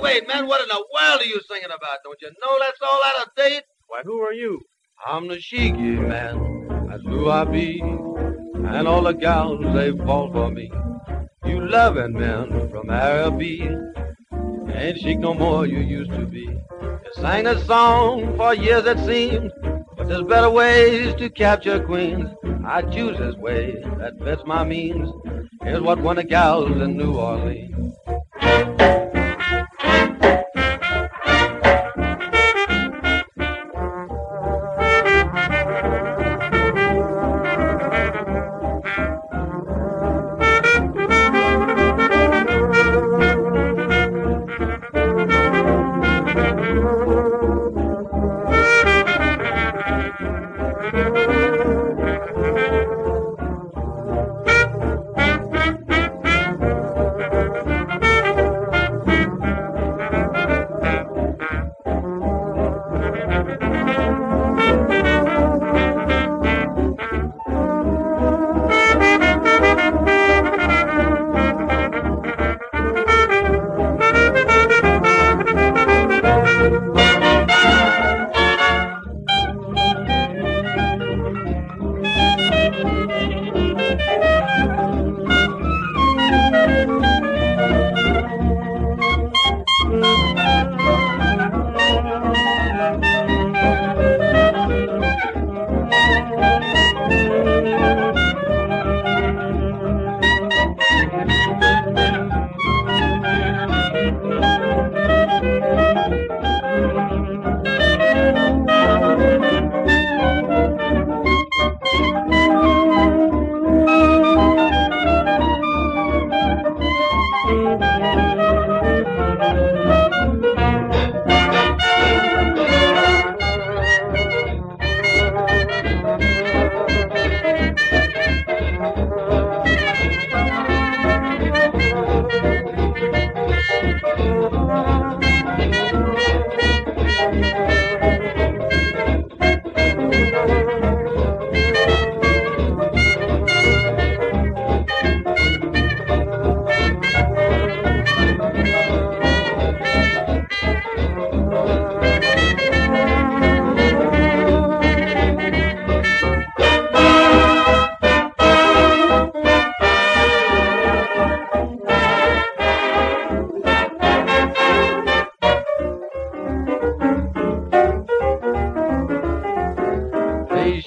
Wait, man, what in the world are you singing about? Don't you know that's all out of date? Why, who are you? I'm the Shigi, man. That's who I be. And all the gals, they fall for me. You loving men from Araby. Ain't chic no more you used to be. You sang a song for years it seems, but there's better ways to capture queens. I choose this way that fits my means. Here's what one of gals in New Orleans.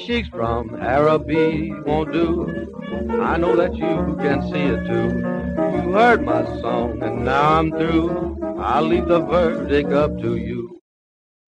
Chicks from Araby won't do. I know that you can see it too. You heard my song and now I'm through. I'll leave the verdict up to you.